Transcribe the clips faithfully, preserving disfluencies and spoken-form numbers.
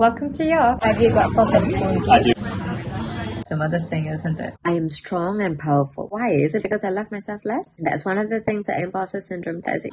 Welcome to York. Have you got pockets? I do. Some other thing, isn't it? I am strong and powerful. Why? Is it because I love myself less? That's one of the things that imposter syndrome does.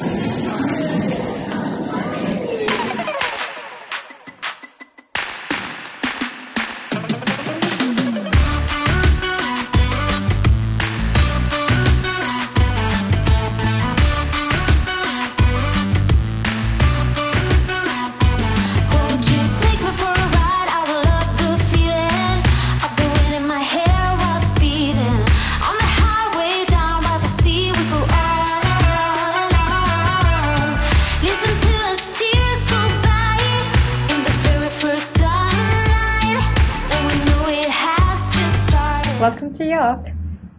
Welcome to York.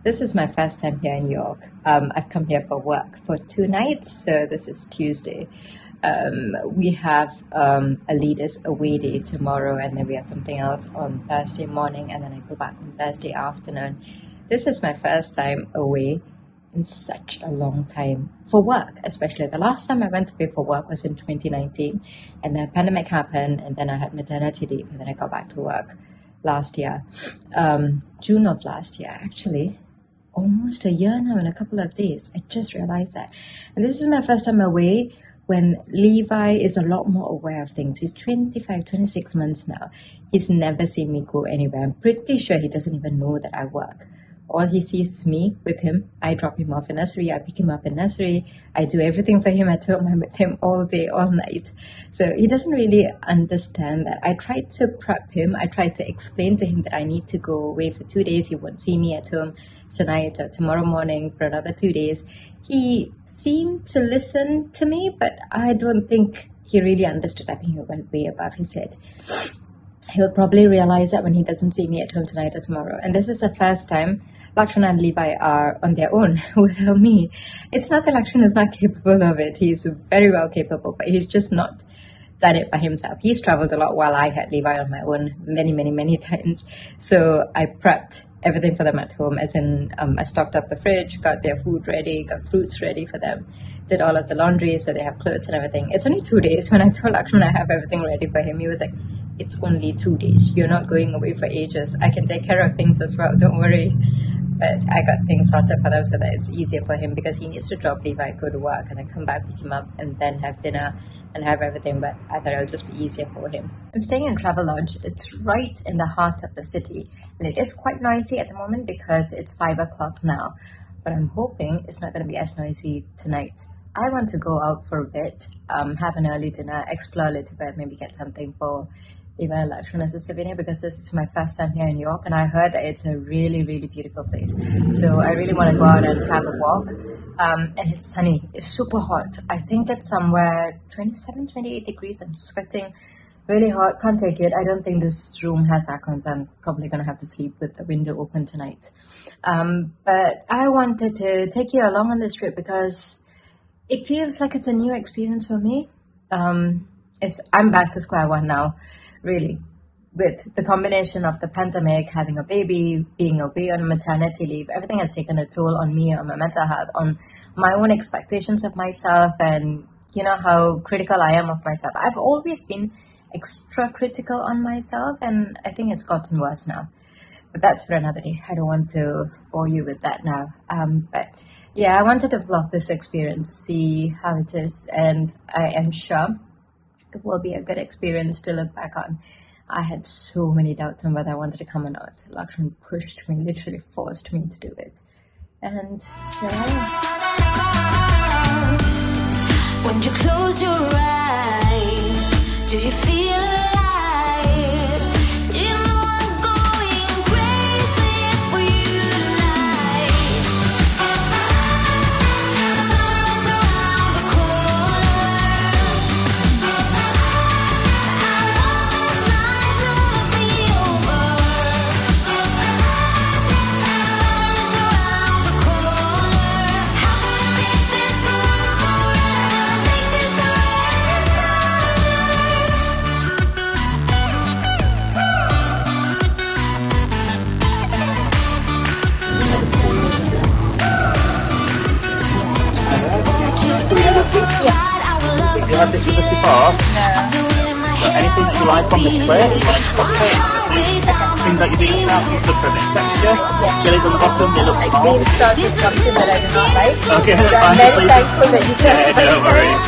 This is my first time here in York. Um, I've come here for work for two nights, so this is Tuesday. Um, we have um, a Leaders Away Day tomorrow, and then we have something else on Thursday morning, and then I go back on Thursday afternoon. This is my first time away in such a long time for work, especially. The last time I went away for work was in twenty nineteen, and the pandemic happened, and then I had maternity leave, and then I got back to work. Last year, um, June of last year, actually, almost a year now in a couple of days. I just realized that. And this is my first time away when Levi is a lot more aware of things. He's twenty-five, twenty-six months now. He's never seen me go anywhere. I'm pretty sure he doesn't even know that I work. All he sees is me with him. I drop him off in nursery. I pick him up in nursery. I do everything for him. I told him I'm with him all day, all night. So he doesn't really understand that. I tried to prep him. I tried to explain to him that I need to go away for two days. He won't see me at home tonight or tomorrow morning for another two days. He seemed to listen to me, but I don't think he really understood. I think he went way above his head. He'll probably realize that when he doesn't see me at home tonight or tomorrow. And this is the first time Lakshan and Levi are on their own without me. It's not that Lakshan is not capable of it. He's very well capable, but he's just not done it by himself. He's traveled a lot while I had Levi on my own many, many, many times. So I prepped everything for them at home, as in um, I stocked up the fridge, got their food ready, got fruits ready for them, did all of the laundry so they have clothes and everything. It's only two days. When I told Lakshan I have everything ready for him, he was like, it's only two days. You're not going away for ages. I can take care of things as well. Don't worry. But I got things sorted for them so that it's easier for him, because he needs to drop Levi, go to work, and then come back, pick him up, and then have dinner and have everything. But I thought it would just be easier for him. I'm staying in Travelodge. It's right in the heart of the city. And it is quite noisy at the moment because it's five o'clock now. But I'm hoping it's not going to be as noisy tonight. I want to go out for a bit, um, have an early dinner, explore a little bit, maybe get something for Even Lakshan as a souvenir, because this is my first time here in York, and I heard that it's a really, really beautiful place. So I really want to go out and have a walk. Um, and it's sunny. It's super hot. I think it's somewhere twenty-seven, twenty-eight degrees. I'm sweating really hot. Can't take it. I don't think this room has air cons. I'm probably going to have to sleep with the window open tonight. Um, but I wanted to take you along on this trip because it feels like it's a new experience for me. Um, it's I'm back to square one now. Really, with the combination of the pandemic, having a baby, being away on maternity leave, everything has taken a toll on me, on my mental health, on my own expectations of myself, and you know how critical I am of myself. I've always been extra critical on myself, and I think it's gotten worse now. But that's for another day. I don't want to bore you with that now. Um, but yeah, I wanted to vlog this experience, see how it is, and I am sure it will be a good experience to look back on. I had so many doubts on whether I wanted to come or not. Lakshan pushed me, literally forced me to do it. And here I am. When you close your eyes, do you feel anything you like from the square, put it into the soup. Things like your biggest house is good for a bit of texture. Chilies on the bottom, they look small. It really sounds disgusting that I do not like. Okay, that's fine. I'm very thankful that you said that. Yeah, no worries.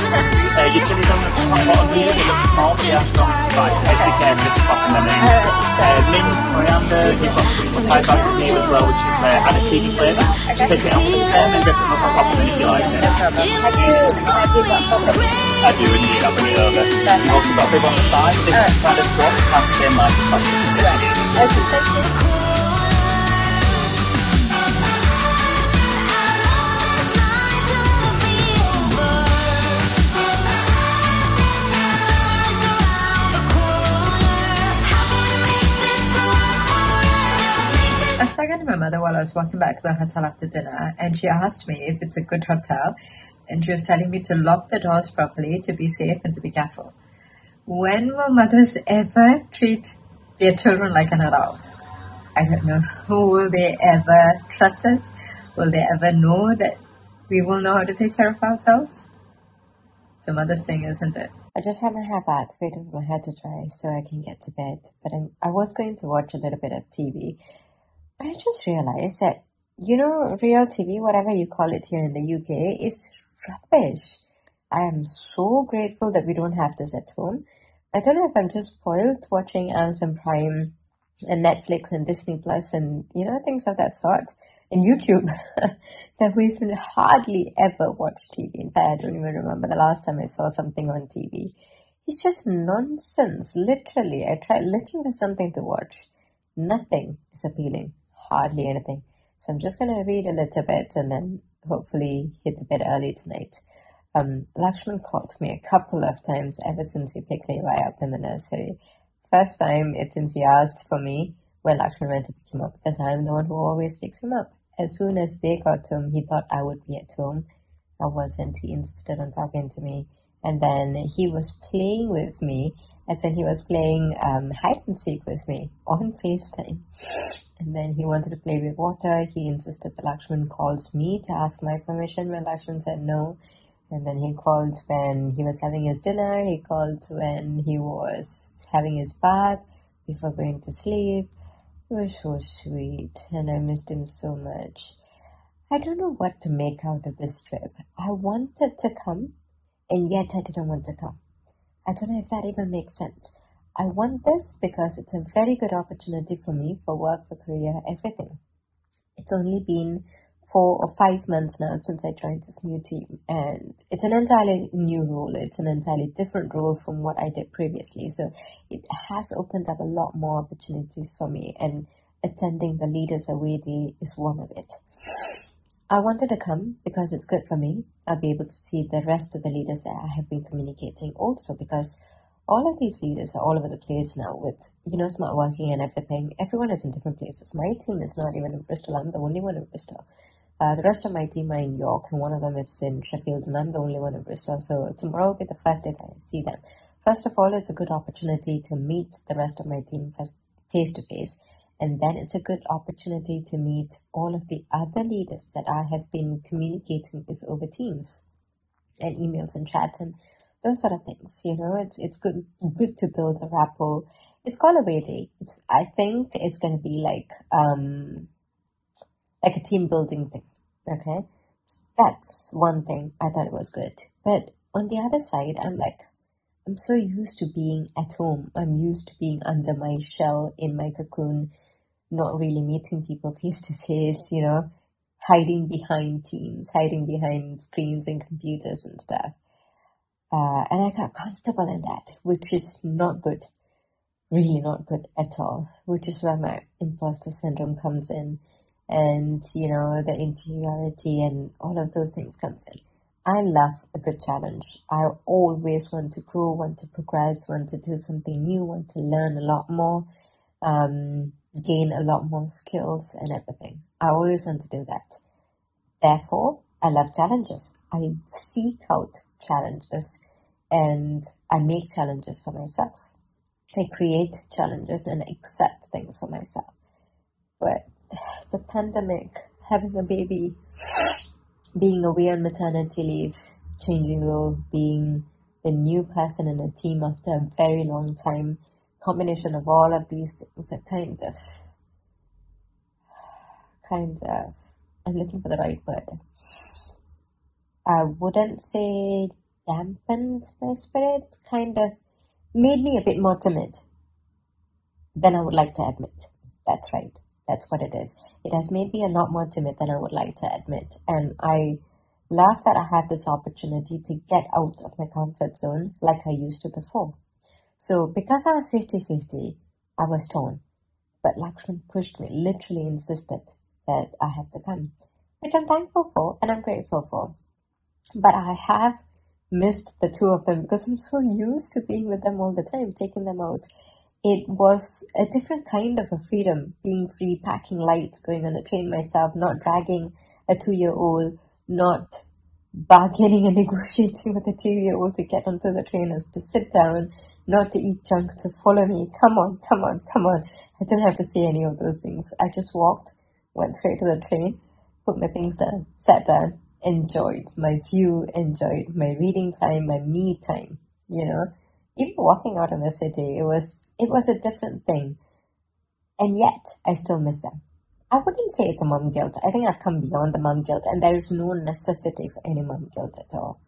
Uh, your chilies on the bottom here, they look small, they are strong and spicy. Let's be careful if you pop them in. Uh, mint, coriander, you've got some Thai basil here as well, which is uh, added seedy flavour. So take it off the stem and dip them up on top of it if you like it. No problem. I do, I do that problem. I do indeed, I'll bring it over. You've also got a bib on the side, this uh, is kind of what you can't see in my touch. Okay, thank you. I was talking to my mother while I was walking back to the hotel after dinner, and she asked me if it's a good hotel. And she was telling me to lock the doors properly, to be safe and to be careful. When will mothers ever treat their children like an adult? I don't know. Will they ever trust us? Will they ever know that we will know how to take care of ourselves? It's a mother's thing, isn't it? I just had my hair bath, waiting for my hair to dry so I can get to bed. But I'm, I was going to watch a little bit of T V. But I just realized that, you know, real T V, whatever you call it here in the U K, is rubbish. I am so grateful that we don't have this at home. I don't know if I'm just spoiled watching Amazon Prime and Netflix and Disney Plus and, you know, things of that sort. And YouTube, that we've hardly ever watched T V. In fact, I don't even remember the last time I saw something on T V. It's just nonsense, literally. I tried looking for something to watch. Nothing is appealing, hardly anything. So I'm just going to read a little bit and then hopefully hit the bed early tonight. Um, Lakshan called me a couple of times ever since he picked Levi up in the nursery. First time, it's since he asked for me when Lakshan went to pick him up, because I'm the one who always picks him up. As soon as they got to him, he thought I would be at home. I wasn't. He insisted on talking to me. And then he was playing with me. I said he was playing um, hide and seek with me on FaceTime. And then he wanted to play with water. He insisted that Lakshan calls me to ask my permission when Lakshan said no. And then he called when he was having his dinner. He called when he was having his bath before going to sleep. It was so sweet and I missed him so much. I don't know what to make out of this trip. I wanted to come and yet I didn't want to come. I don't know if that even makes sense. I want this because it's a very good opportunity for me, for work, for career, everything. It's only been four or five months now since I joined this new team. And it's an entirely new role. It's an entirely different role from what I did previously. So it has opened up a lot more opportunities for me. And attending the Leaders Away Day is one of it. I wanted to come because it's good for me. I'll be able to see the rest of the leaders that I have been communicating also, because all of these leaders are all over the place now with, you know, smart working and everything. Everyone is in different places. My team is not even in Bristol. I'm the only one in Bristol. Uh, the rest of my team are in York, and one of them is in Sheffield, and I'm the only one in Bristol. So tomorrow will be the first day that I see them. First of all, it's a good opportunity to meet the rest of my team face to face. And then it's a good opportunity to meet all of the other leaders that I have been communicating with over Teams and emails and chats and those sort of things, you know. It's it's good good to build a rapport. It's called Away Day. It's I think it's gonna be like um like a team building thing. Okay, so that's one thing I thought it was good. But on the other side, I'm like, I'm so used to being at home. I'm used to being under my shell in my cocoon, not really meeting people face to face. You know, hiding behind Teams, hiding behind screens and computers and stuff. Uh, and I got comfortable in that, which is not good, really not good at all, which is where my imposter syndrome comes in and, you know, the inferiority and all of those things comes in. I love a good challenge. I always want to grow, want to progress, want to do something new, want to learn a lot more, um, gain a lot more skills and everything. I always want to do that. Therefore, I love challenges. I seek out challenges and I make challenges for myself. I create challenges and accept things for myself. But the pandemic, having a baby, being away on maternity leave, changing role, being the new person in a team after a very long time. Combination of all of these things that kind of, kind of, I'm looking for the right word. I wouldn't say dampened my spirit, kind of made me a bit more timid than I would like to admit. That's right. That's what it is. It has made me a lot more timid than I would like to admit. And I laugh that I have this opportunity to get out of my comfort zone like I used to before. So because I was fifty-fifty, I was torn. But Lakshan pushed me, literally insisted that I had to come, which I'm thankful for and I'm grateful for. But I have missed the two of them because I'm so used to being with them all the time, taking them out. It was a different kind of a freedom, being free, packing lights, going on a train myself, not dragging a two-year-old, not bargaining and negotiating with a two-year-old to get onto the train, as to sit down, not to eat junk, to follow me. Come on, come on, come on. I didn't have to say any of those things. I just walked, went straight to the train, put my things down, sat down, enjoyed my view, enjoyed my reading time, my me time, you know. Even walking out in the city, it was it was a different thing. And yet, I still miss them. I wouldn't say it's a mum guilt. I think I've come beyond the mum guilt, and there is no necessity for any mum guilt at all.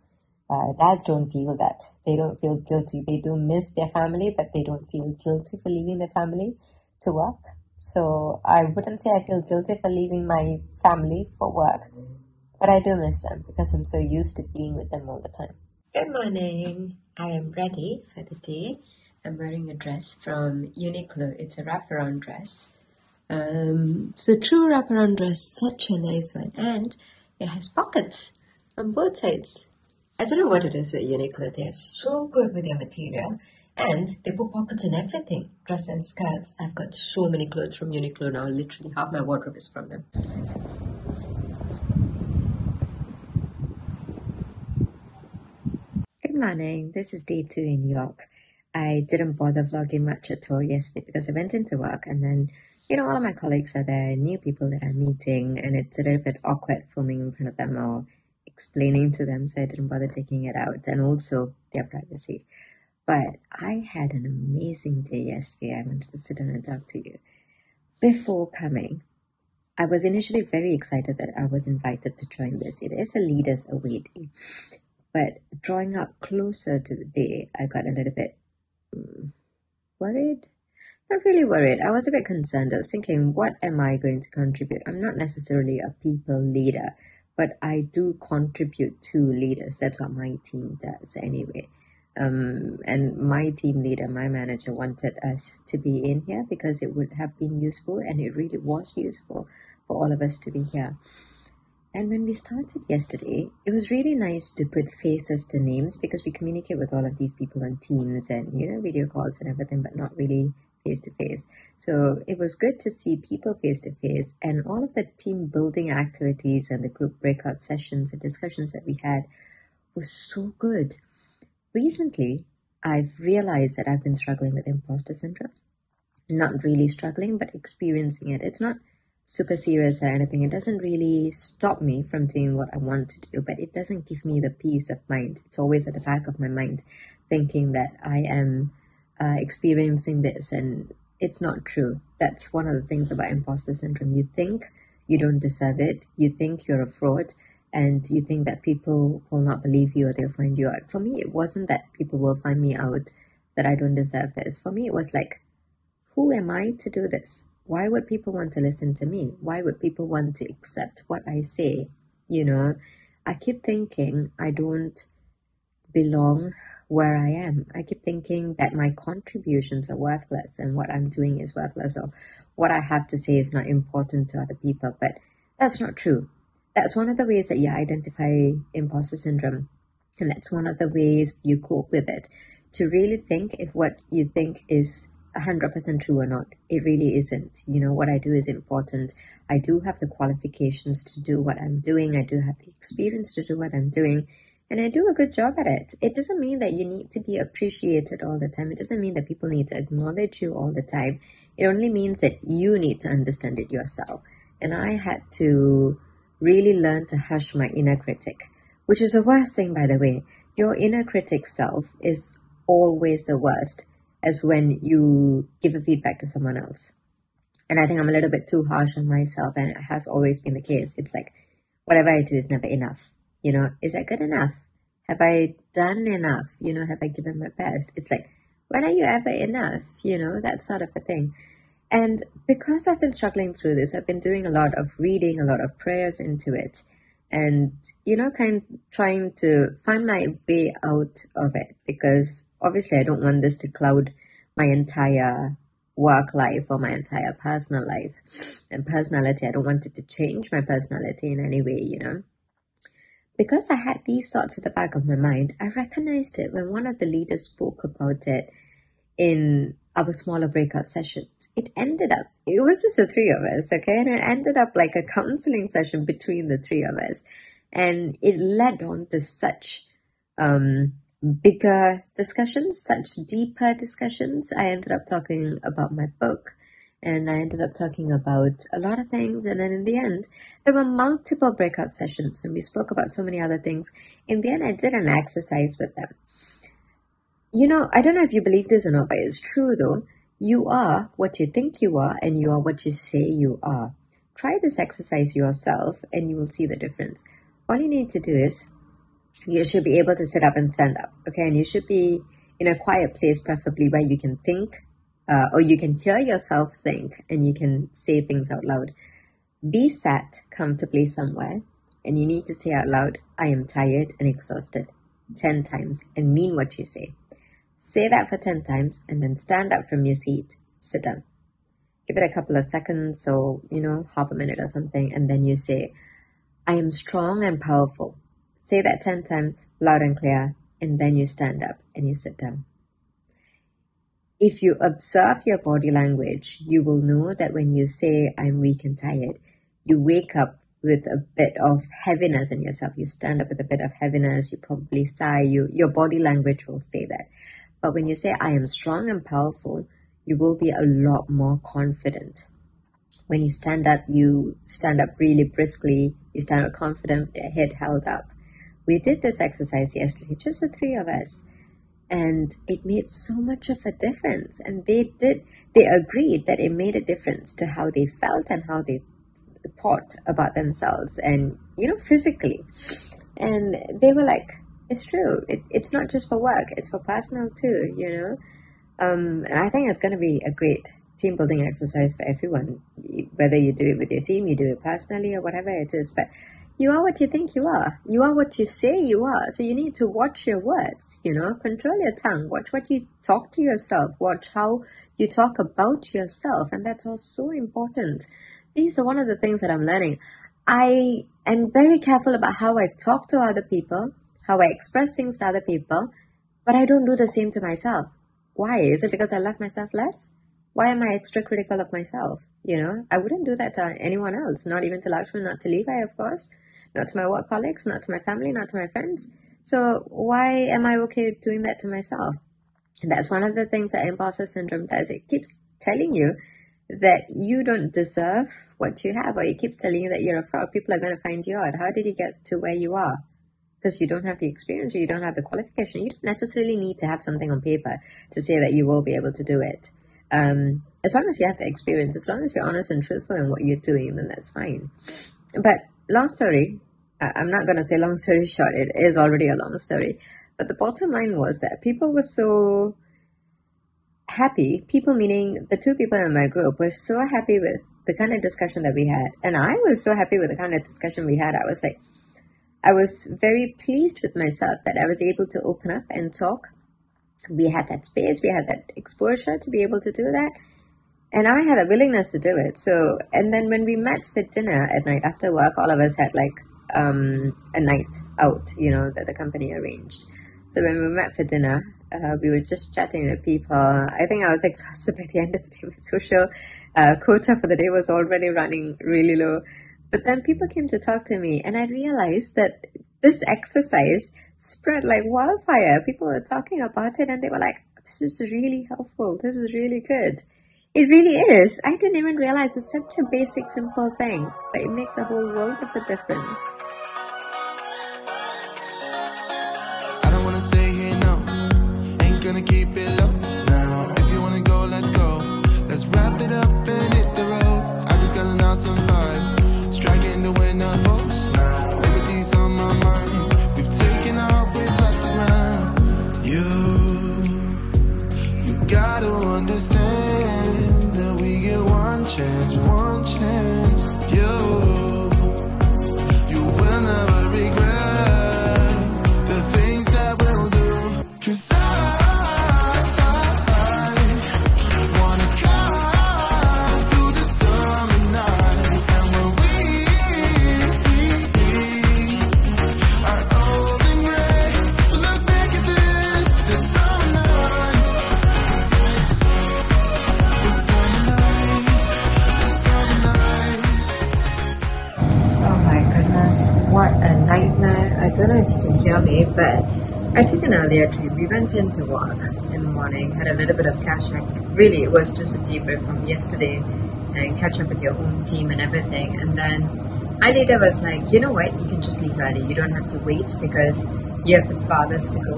Uh, dads don't feel that. They don't feel guilty. They do miss their family, but they don't feel guilty for leaving their family to work. So I wouldn't say I feel guilty for leaving my family for work, but I do miss them because I'm so used to being with them all the time. Good morning. I am ready for the day. I'm wearing a dress from Uniqlo. It's a wraparound dress. Um, it's a true wraparound dress. Such a nice one. And it has pockets on both sides. I don't know what it is with Uniqlo. They are so good with their material. And they put pockets in everything. Dress and skirts. I've got so many clothes from Uniqlo now. Literally half my wardrobe is from them. Good morning. This is day two in York. I didn't bother vlogging much at all yesterday because I went into work and then, you know, all of my colleagues are there, new people that I'm meeting, and it's a little bit awkward filming in front of them or explaining to them, so I didn't bother taking it out, and also their privacy. But I had an amazing day yesterday. I wanted to sit down and talk to you. Before coming, I was initially very excited that I was invited to join this. It is a leaders away day, but drawing up closer to the day, I got a little bit um, worried. Not really worried. I was a bit concerned. I was thinking, what am I going to contribute? I'm not necessarily a people leader, but I do contribute to leaders. That's what my team does anyway. Um, and my team leader, my manager, wanted us to be in here because it would have been useful, and it really was useful for all of us to be here. And when we started yesterday, it was really nice to put faces to names because we communicate with all of these people on Teams and, you know, video calls and everything, but not really face-to-face. So it was good to see people face-to-face, and all of the team building activities and the group breakout sessions and discussions that we had was so good. Recently, I've realized that I've been struggling with imposter syndrome. Not really struggling, but experiencing it. It's not super serious or anything. It doesn't really stop me from doing what I want to do, but it doesn't give me the peace of mind. It's always at the back of my mind thinking that I am Uh, experiencing this, and it's not true. That's one of the things about imposter syndrome. You think you don't deserve it, you think you're a fraud, and you think that people will not believe you or they'll find you out. For me, it wasn't that people will find me out, that I don't deserve this. For me, it was like, who am I to do this? Why would people want to listen to me? Why would people want to accept what I say? You know, I keep thinking I don't belong where I am. I keep thinking that my contributions are worthless and what I'm doing is worthless, or what I have to say is not important to other people, but that's not true. That's one of the ways that you identify imposter syndrome, and that's one of the ways you cope with it, to really think if what you think is one hundred percent true or not. It really isn't. You know, what I do is important. I do have the qualifications to do what I'm doing. I do have the experience to do what I'm doing. And I do a good job at it. It doesn't mean that you need to be appreciated all the time. It doesn't mean that people need to acknowledge you all the time. It only means that you need to understand it yourself. And I had to really learn to hush my inner critic, which is the worst thing, by the way. Your inner critic self is always the worst as when you give a feedback to someone else. And I think I'm a little bit too harsh on myself, and it has always been the case. It's like, whatever I do is never enough. You know, is that good enough? Have I done enough? You know, have I given my best? It's like, when are you ever enough? You know, that sort of a thing. And because I've been struggling through this, I've been doing a lot of reading, a lot of prayers into it. And, you know, kind of trying to find my way out of it, because obviously I don't want this to cloud my entire work life or my entire personal life and personality. I don't want it to change my personality in any way, you know. Because I had these thoughts at the back of my mind, I recognized it when one of the leaders spoke about it in our smaller breakout sessions. It ended up, it was just the three of us, okay? And it ended up like a counseling session between the three of us. And it led on to such um, bigger discussions, such deeper discussions. I ended up talking about my book, and I ended up talking about a lot of things. And then in the end, there were multiple breakout sessions, and we spoke about so many other things. In the end, I did an exercise with them. You know, I don't know if you believe this or not, but it's true though. You are what you think you are, and you are what you say you are. Try this exercise yourself and you will see the difference. All you need to do is, you should be able to sit up and stand up, okay? And you should be in a quiet place, preferably where you can think uh, or you can hear yourself think and you can say things out loud. Be sat comfortably somewhere and you need to say out loud, I am tired and exhausted, ten times, and mean what you say. Say that for ten times and then stand up from your seat, sit down. Give it a couple of seconds or, you know, half a minute or something, and then you say, I am strong and powerful. Say that ten times, loud and clear, and then you stand up and you sit down. If you observe your body language, you will know that when you say, I'm weak and tired, you wake up with a bit of heaviness in yourself. You stand up with a bit of heaviness, you probably sigh, you, your body language will say that. But when you say, I am strong and powerful, you will be a lot more confident. When you stand up, you stand up really briskly. You stand up confident, your head held up. We did this exercise yesterday, just the three of us. And it made so much of a difference. And they did, they agreed that it made a difference to how they felt and how they thought about themselves and, you know, physically. And they were like, it's true. It, it's not just for work. It's for personal too, you know. Um, and I think it's going to be a great team building exercise for everyone, whether you do it with your team, you do it personally or whatever it is. But you are what you think you are. You are what you say you are. So you need to watch your words, you know, control your tongue, watch what you talk to yourself, watch how you talk about yourself. And that's all so important. These are one of the things that I'm learning. I am very careful about how I talk to other people, how I express things to other people, but I don't do the same to myself. Why? Is it because I love myself less? Why am I extra critical of myself? You know, I wouldn't do that to anyone else, not even to Lakshan, not to Levi, of course, not to my work colleagues, not to my family, not to my friends. So why am I okay doing that to myself? And that's one of the things that imposter syndrome does. It keeps telling you that you don't deserve what you have, or it keeps telling you that you're a fraud. People are going to find you out. How did you get to where you are? Because you don't have the experience or you don't have the qualification. You don't necessarily need to have something on paper to say that you will be able to do it. Um, as long as you have the experience, as long as you're honest and truthful in what you're doing, then that's fine. But long story, I'm not going to say long story short, it is already a long story. But the bottom line was that people were so happy, people meaning the two people in my group were so happy with the kind of discussion that we had. And I was so happy with the kind of discussion we had. I was like, I was very pleased with myself that I was able to open up and talk. We had that space, we had that exposure to be able to do that. And I had a willingness to do it. So, and then when we met for dinner at night after work, all of us had like um, a night out, you know, that the company arranged. So when we met for dinner, uh, we were just chatting to people. I think I was exhausted by the end of the day. My social uh, quota for the day was already running really low. But then people came to talk to me and I realized that this exercise spread like wildfire. People were talking about it and they were like, this is really helpful. This is really good. It really is. I didn't even realize it's such a basic, simple thing, but it makes a whole world of a difference. I don't wanna chance, one chance. You, you will never regret the things that we'll do. 'Cause I I don't know if you can hear me, but I took an earlier trip. We went in to walk in the morning, had a little bit of catch up. Really, it was just a debrief from yesterday and catch up with your home team and everything. And then I later was like, you know what, you can just leave early. You don't have to wait because you have the farthest to go,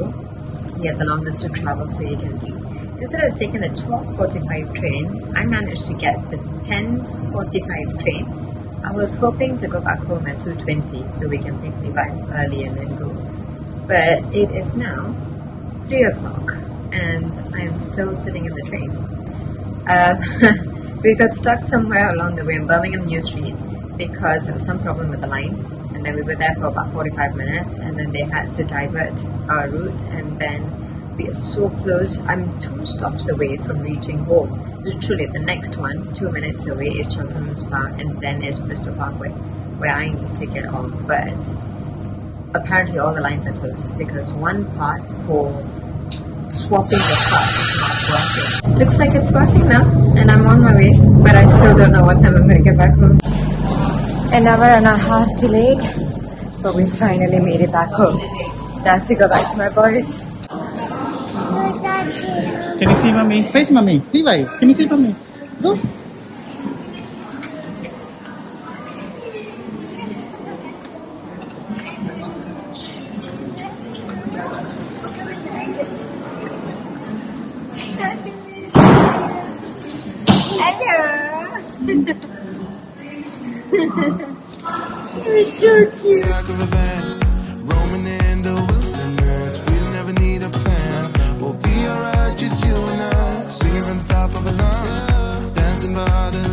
you have the longest to travel, so you can leave. Instead of taking the twelve forty-five train, I managed to get the ten forty-five train. I was hoping to go back home at two twenty so we can pick Levi early and then go. But it is now three o'clock and I am still sitting in the train. Um, we got stuck somewhere along the way in Birmingham New Street because there was some problem with the line, and then we were there for about forty-five minutes, and then they had to divert our route, and then we are so close. I'm two stops away from reaching home. Literally the next one, two minutes away, is Cheltenham Spa, and then is Bristol Parkway, where I need to get off. But apparently all the lines are closed because one part for swapping the parts is not working. Looks like it's working now, and I'm on my way, but I still don't know what time I'm going to get back home. An hour and a half delayed, but we finally made it back home. Now to go back to my boys. Can you see mommy? Face mommy. Levi, can you see mommy? Go. Hello. You're so cute. Just you and I, singing from the top of our lungs, dancing by the